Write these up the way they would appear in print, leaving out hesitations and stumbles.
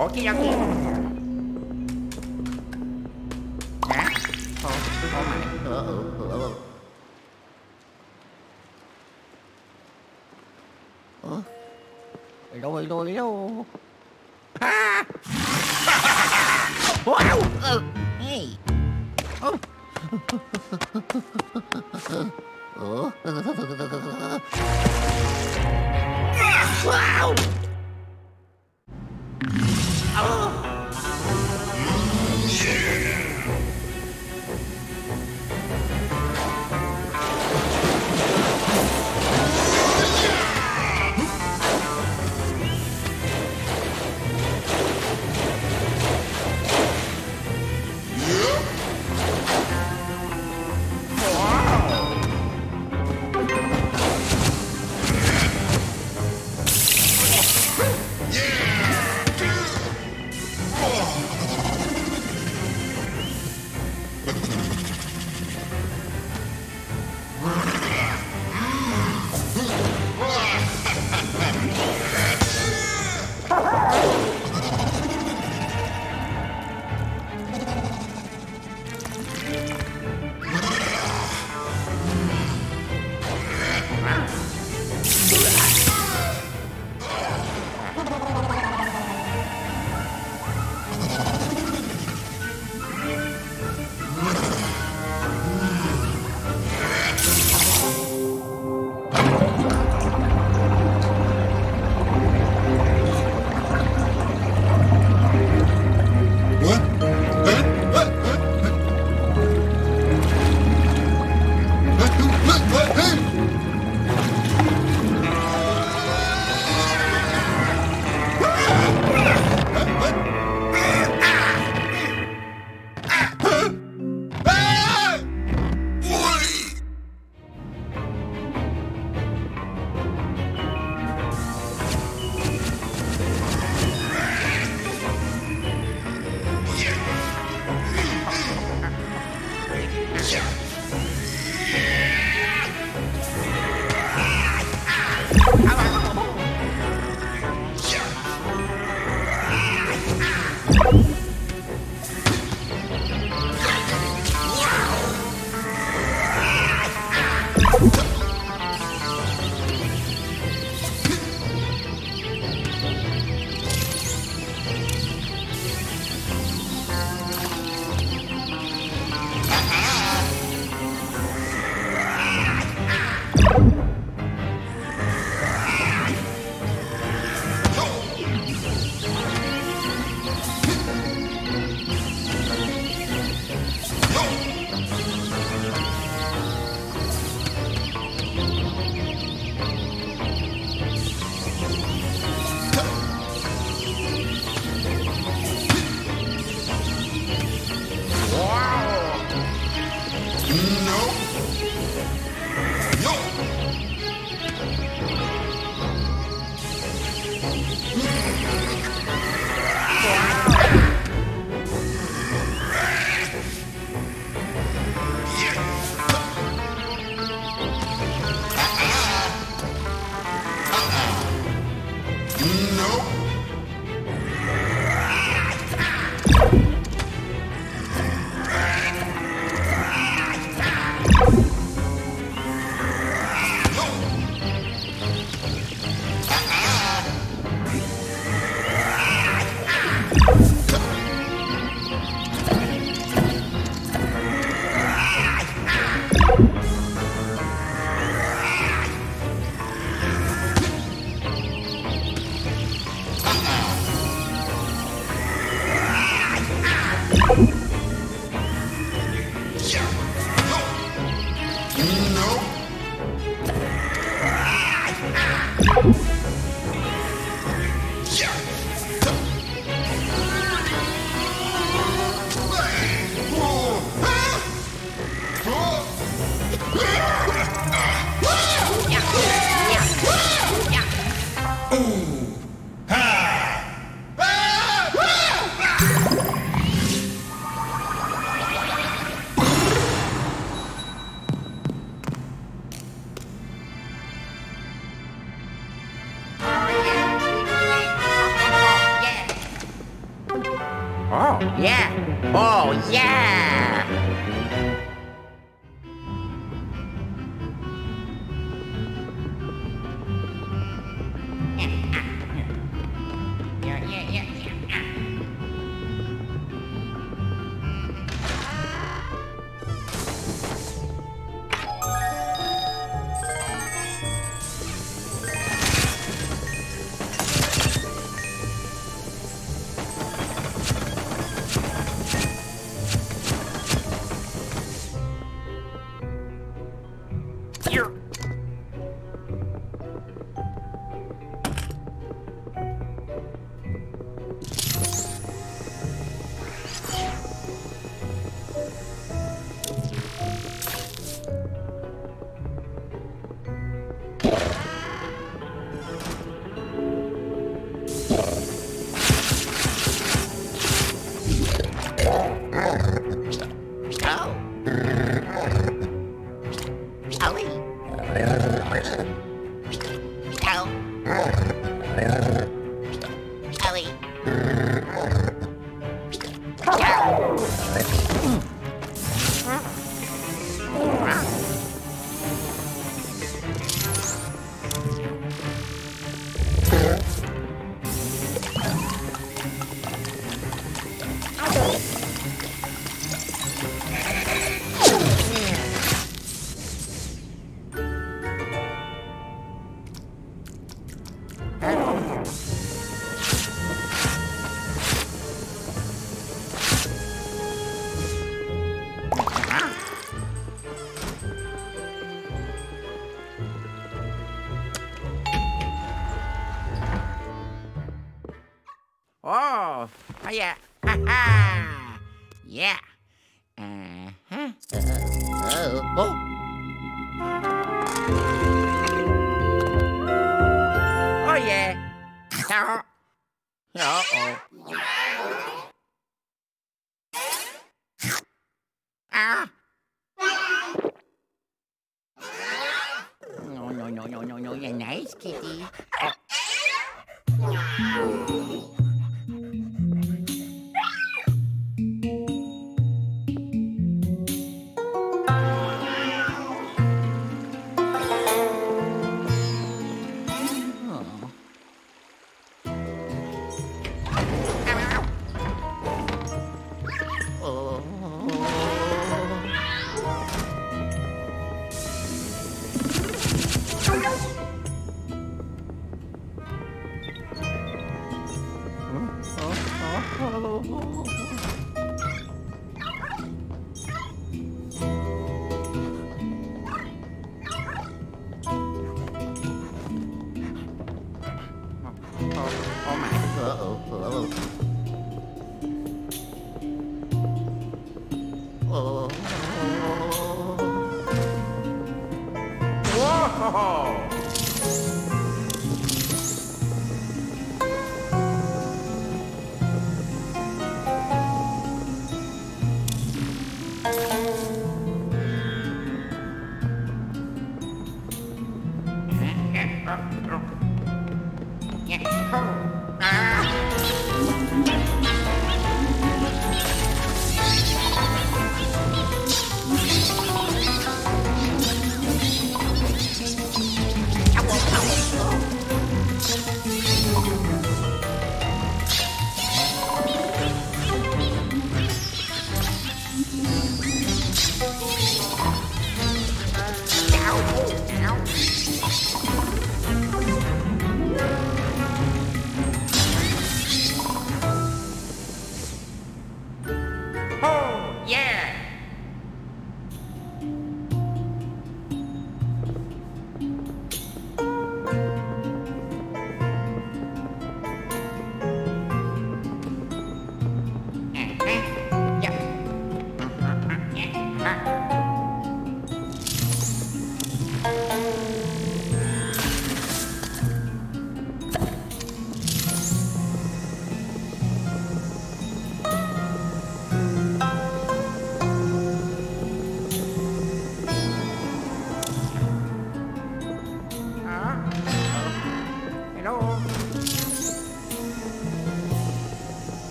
Okie dokie. Rồi rồi rồi. Ha! Wow! Hey. Oh. Wow!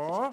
Oh.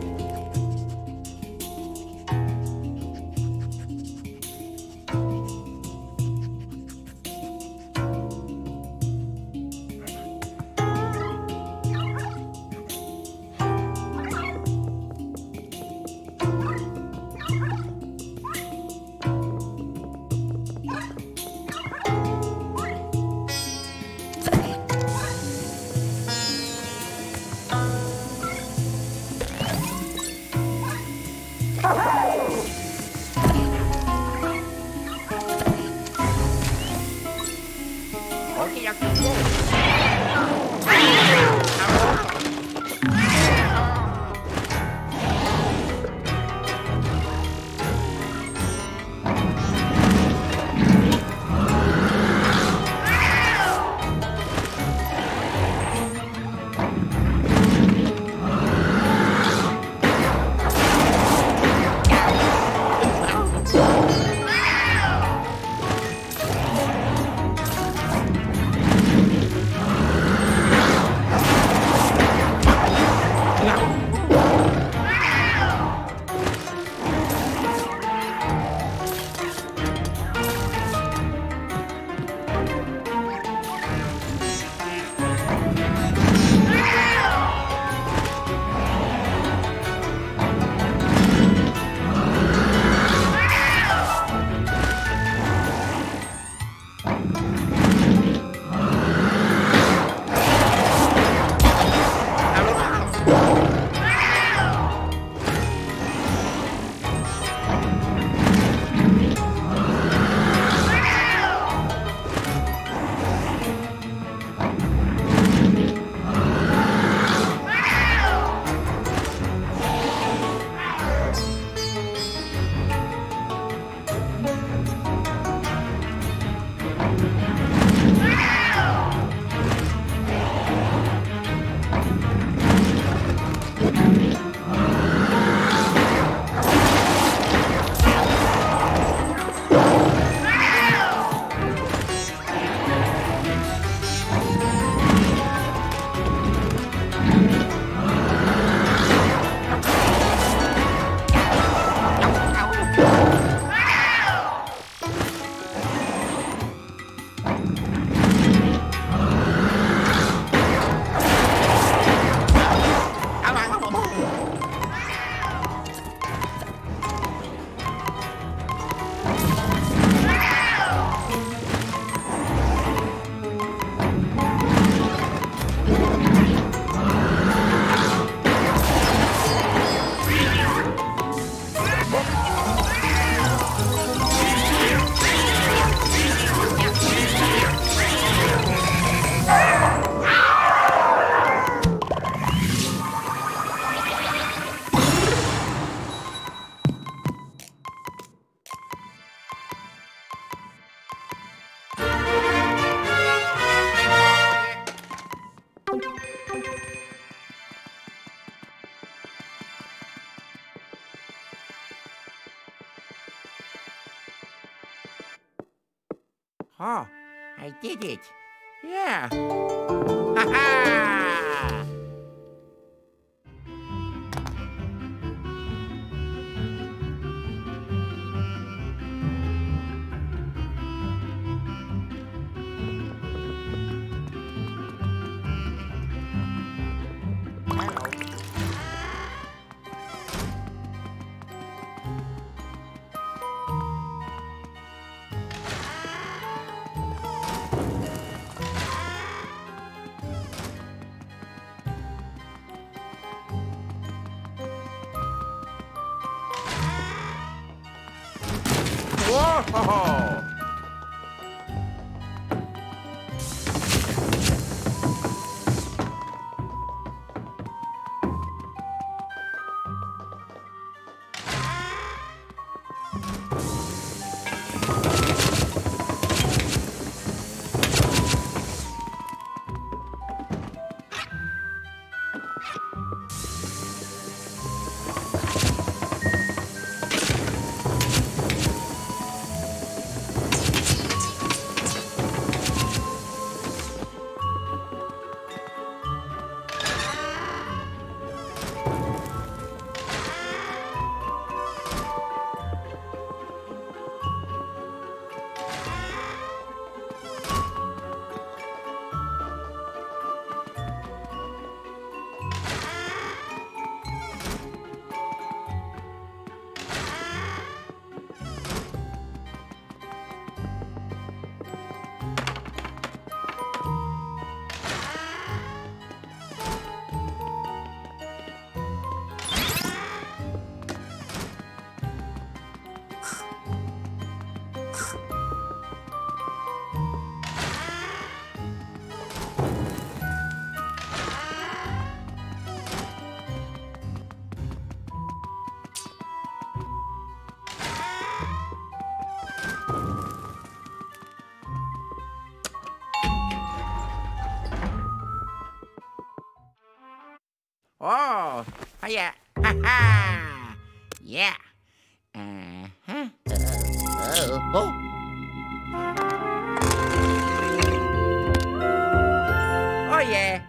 I did it. Yeah. Ha ha! Whoa! yeah. Ha-ha. Yeah. Uh-huh. Oh. Oh, yeah.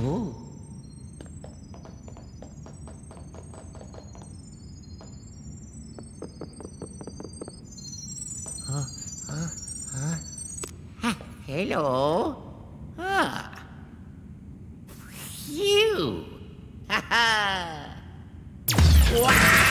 Oh. Hello. Ah. Phew. Ha ha. Wow.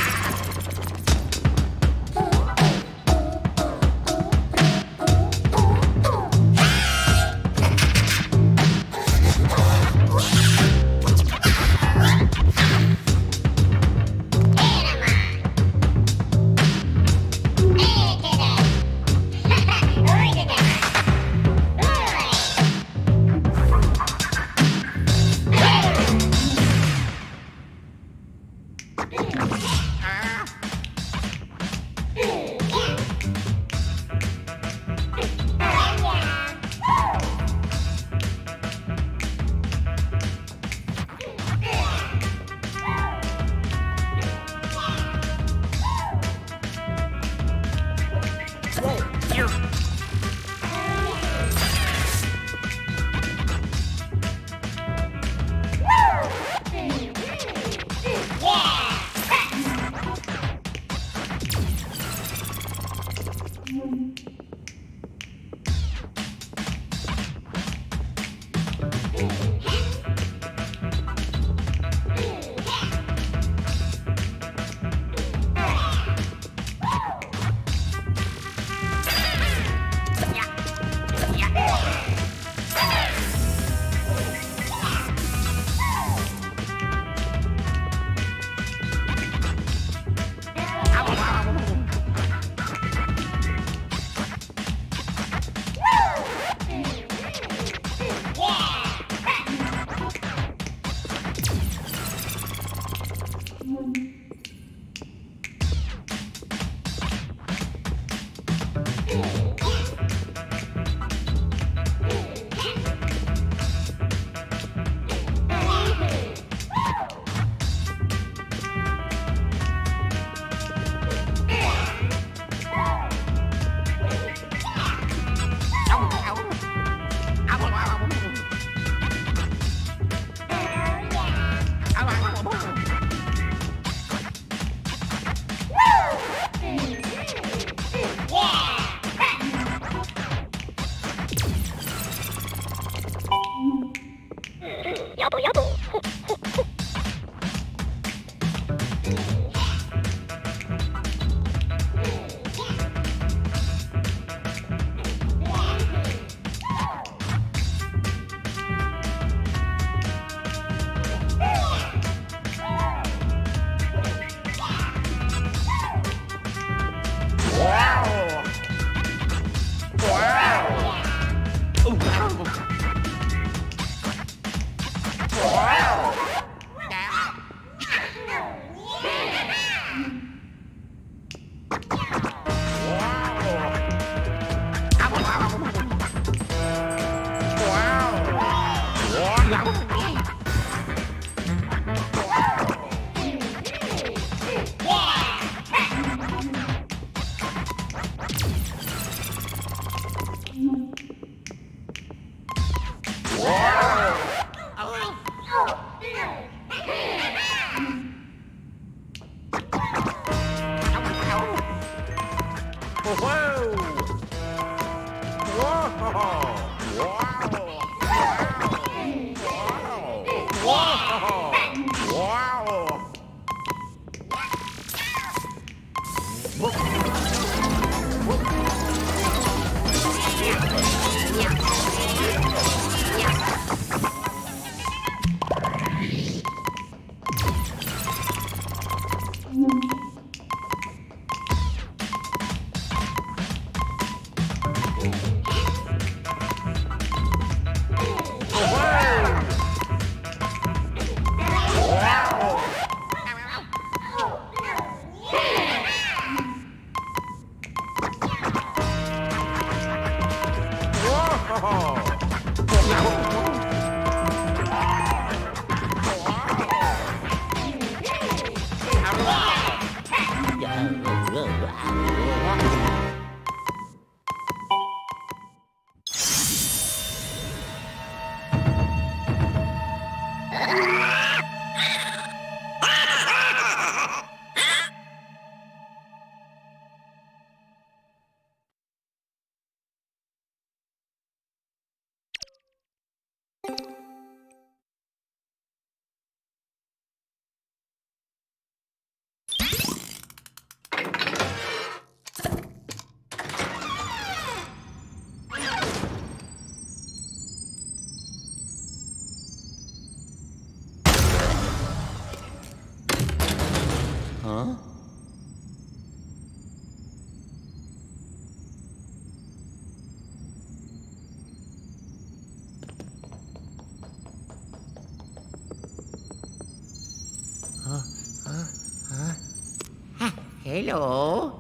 Hello?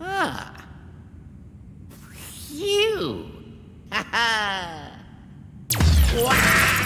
Ah. Phew! Ha ha! Wow!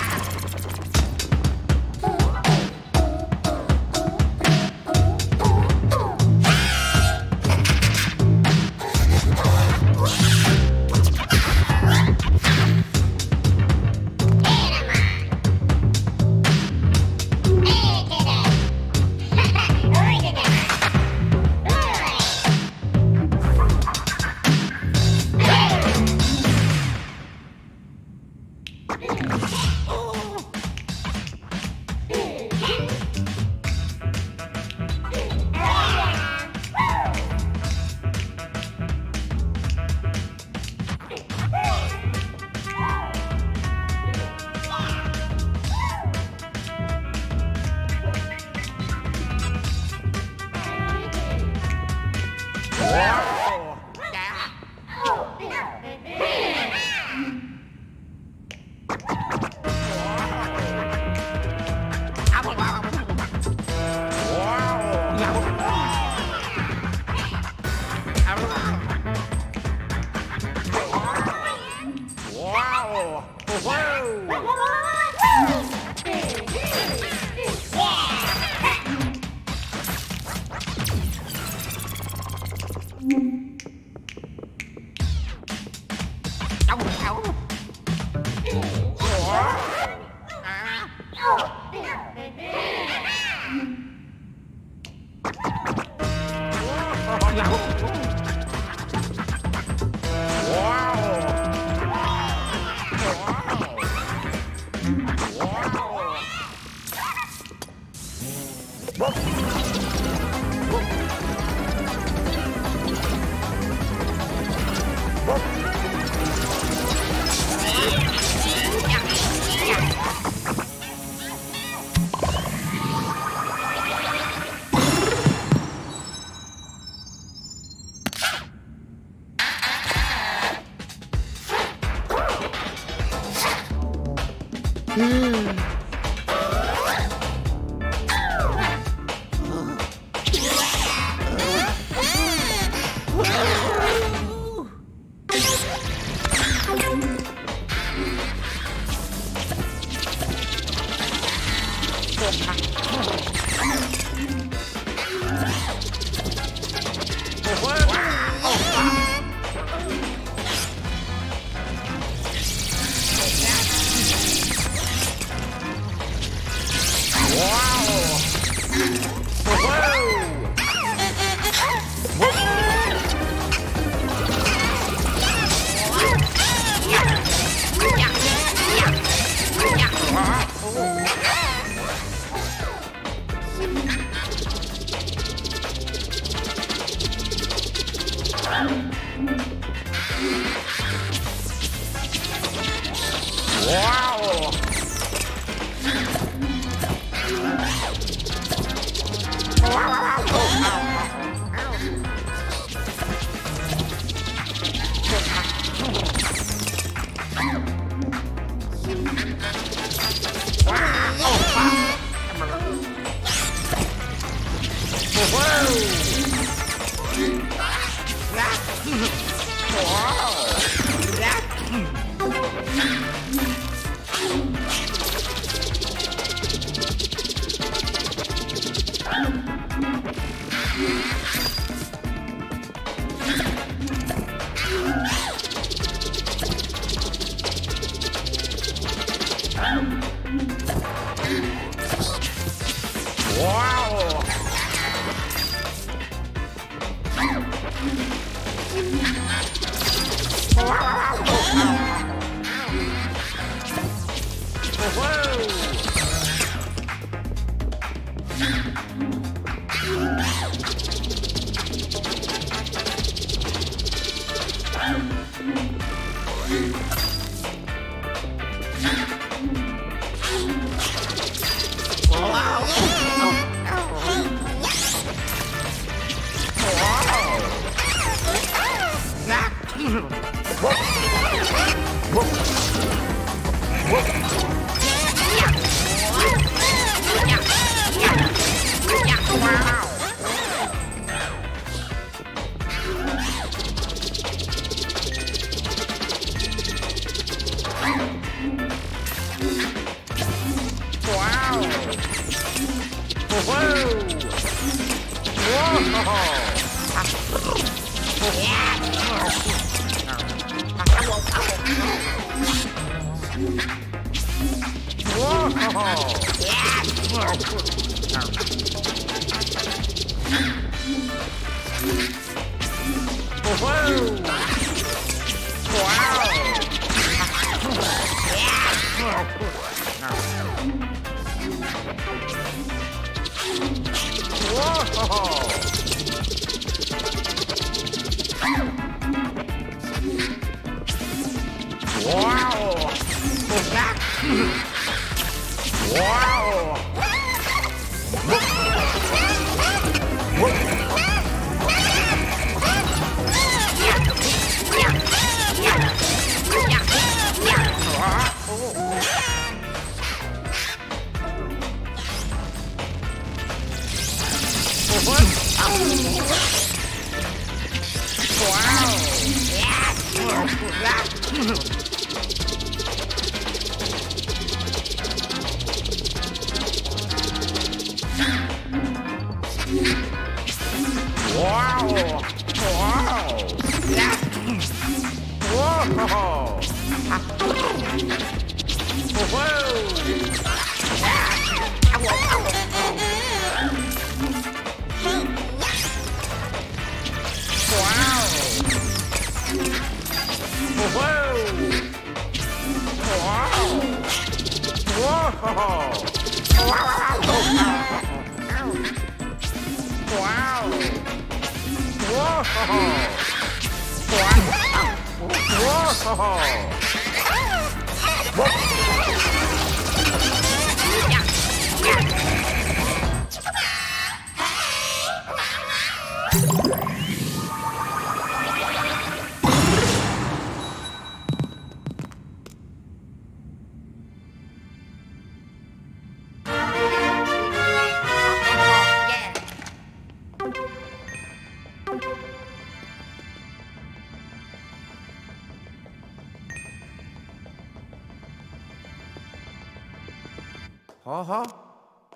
Uh-huh.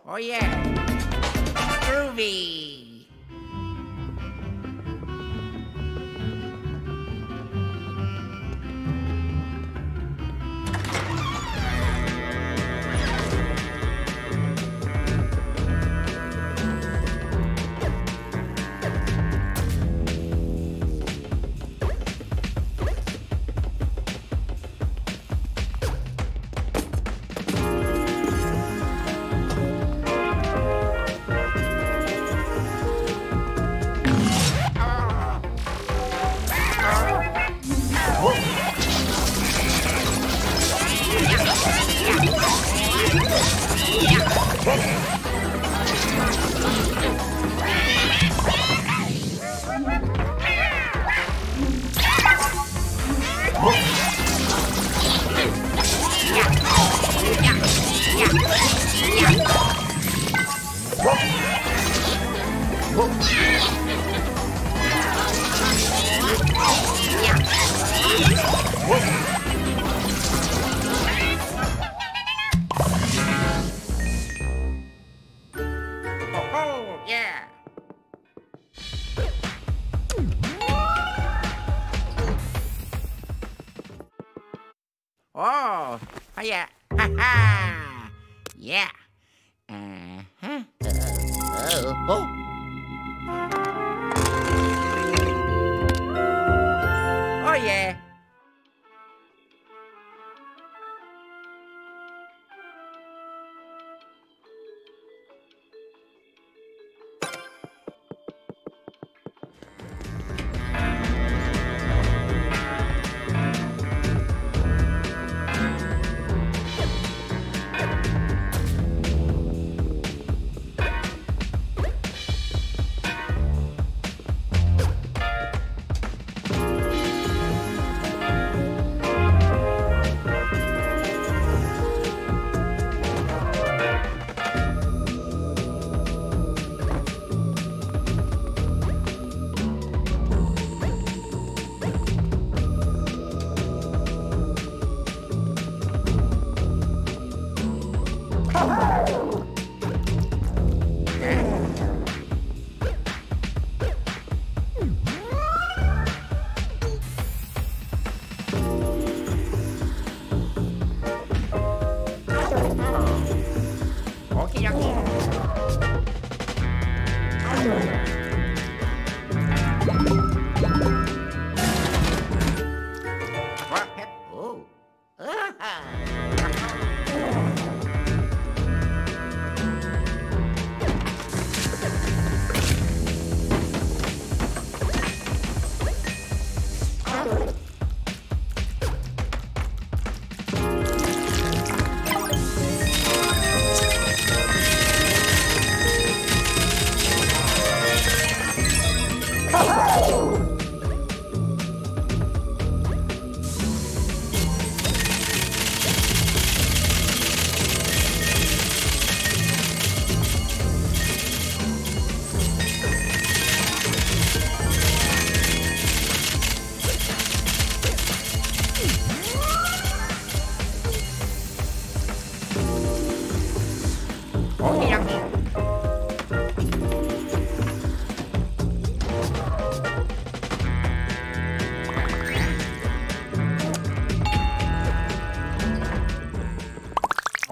Oh yeah. Groovy.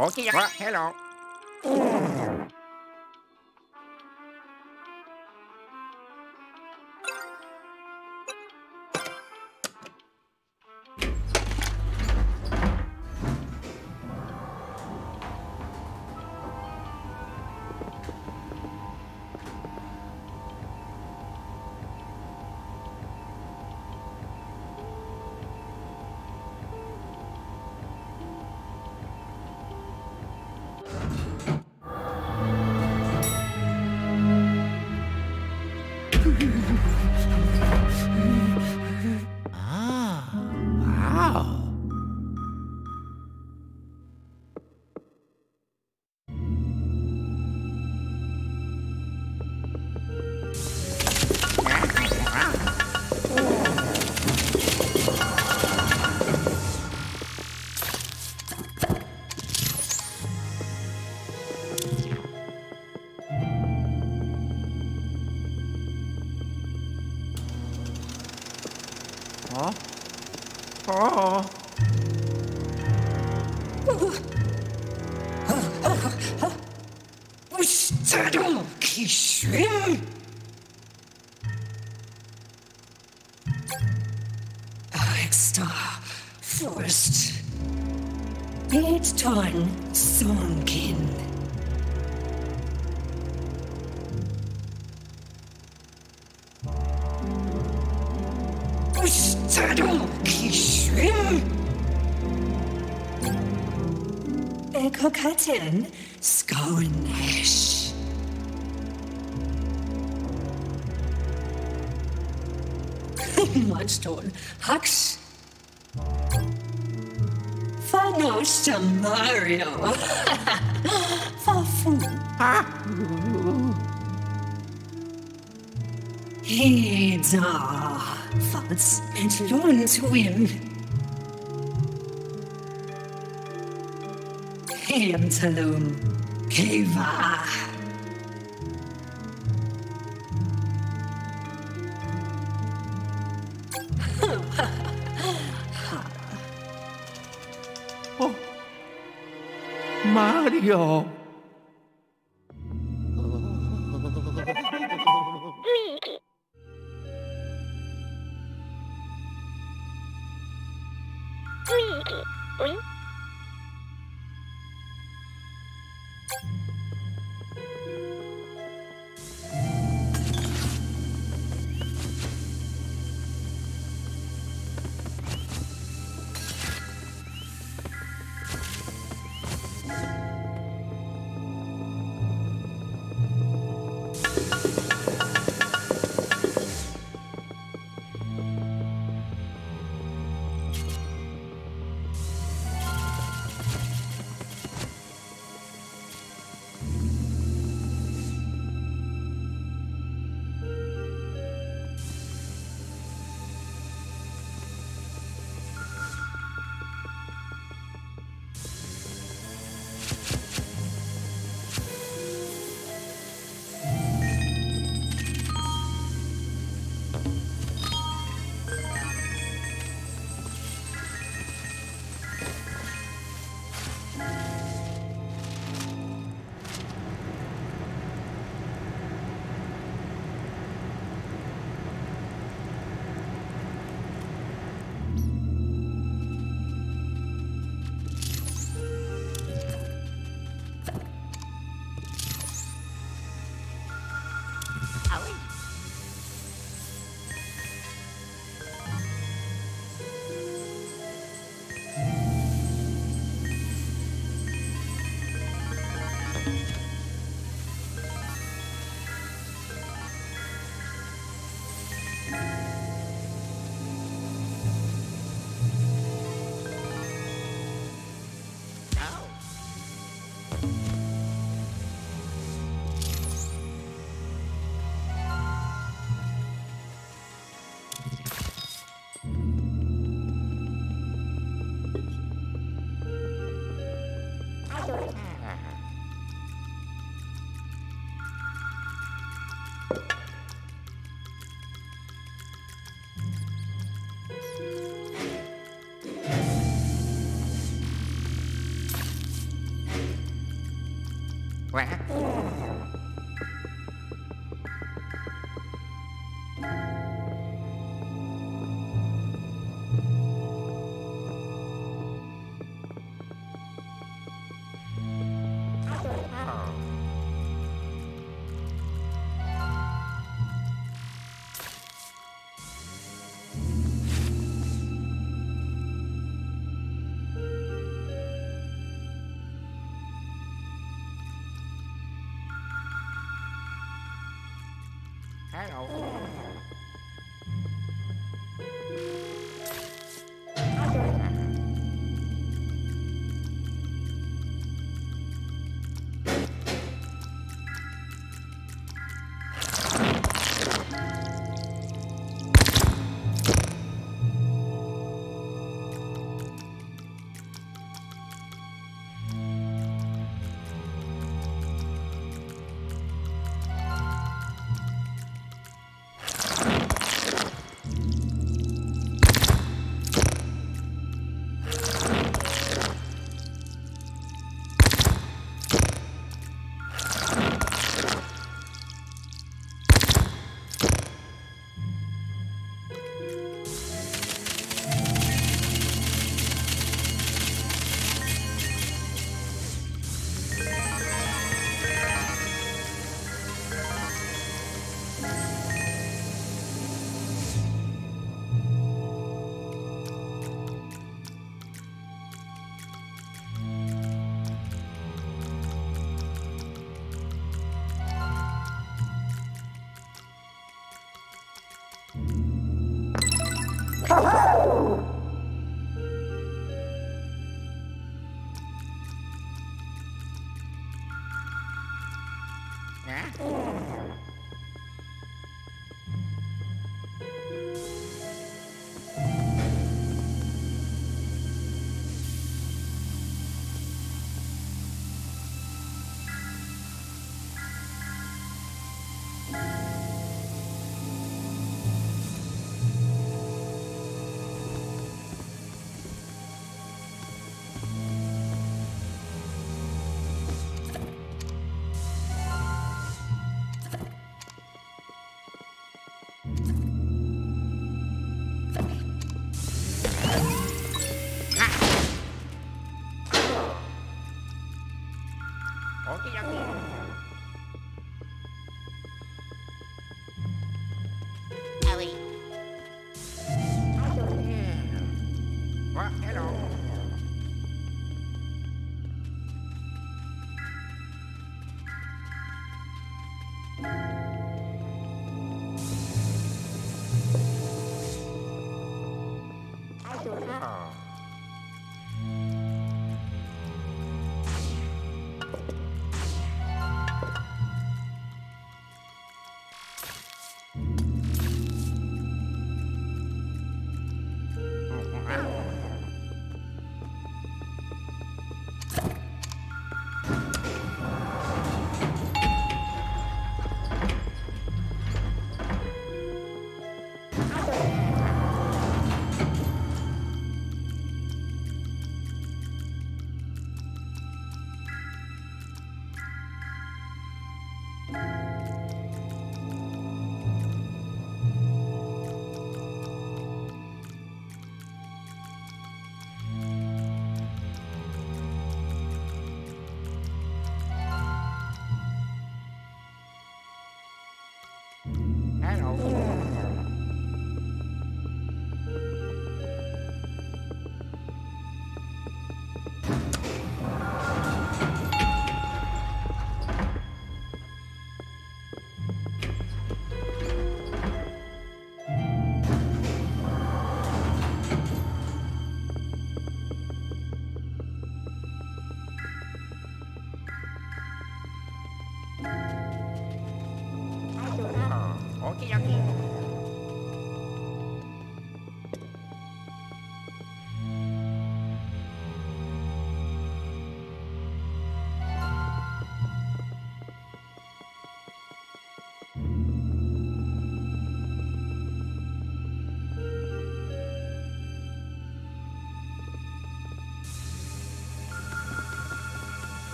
Okay, hello. Cocatin, Skonesh. Mudstone, Hux. Fanos to Mario. Fafu. He's ah, Fats and Lone to him. Salon Kiva Oh Mario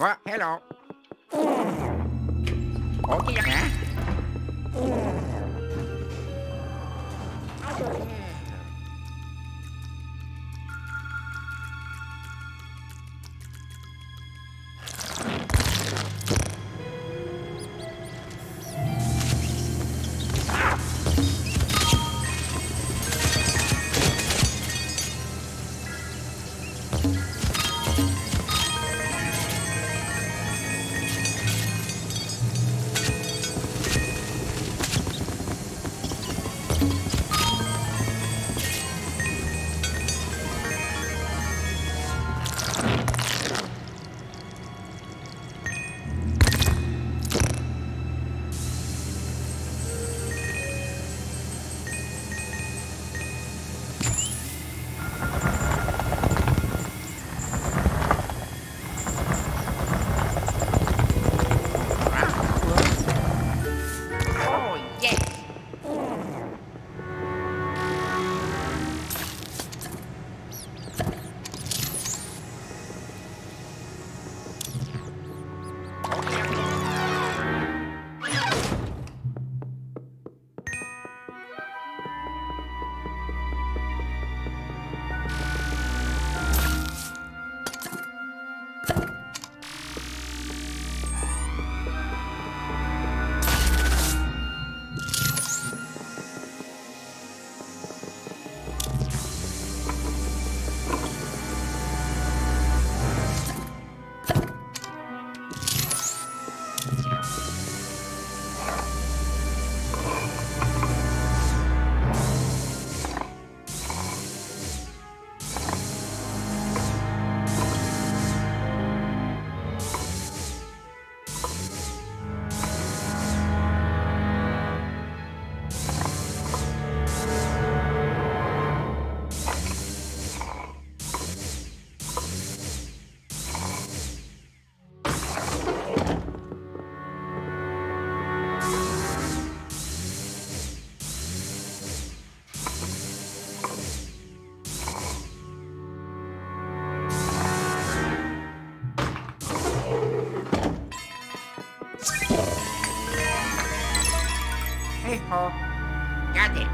What? Hello. Okay, yeah. Ho. Got it.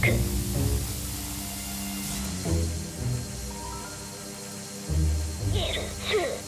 く。イエルツー、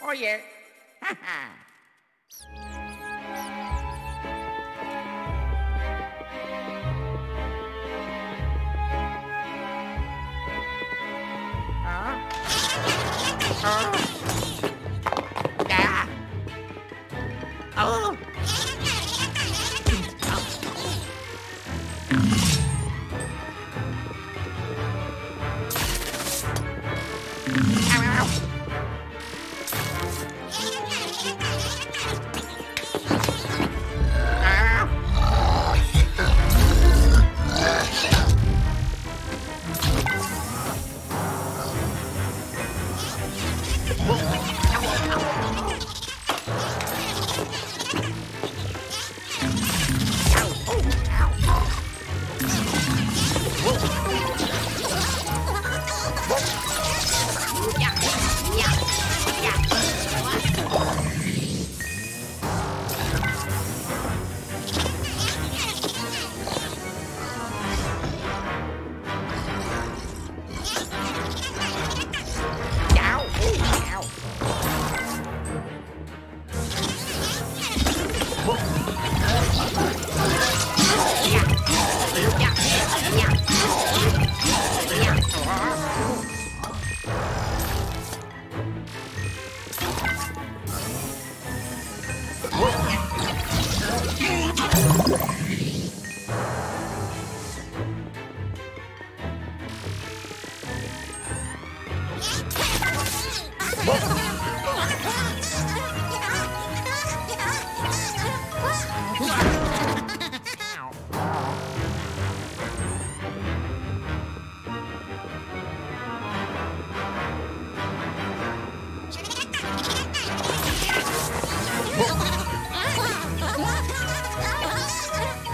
Oh yeah. Haha. Oh. What?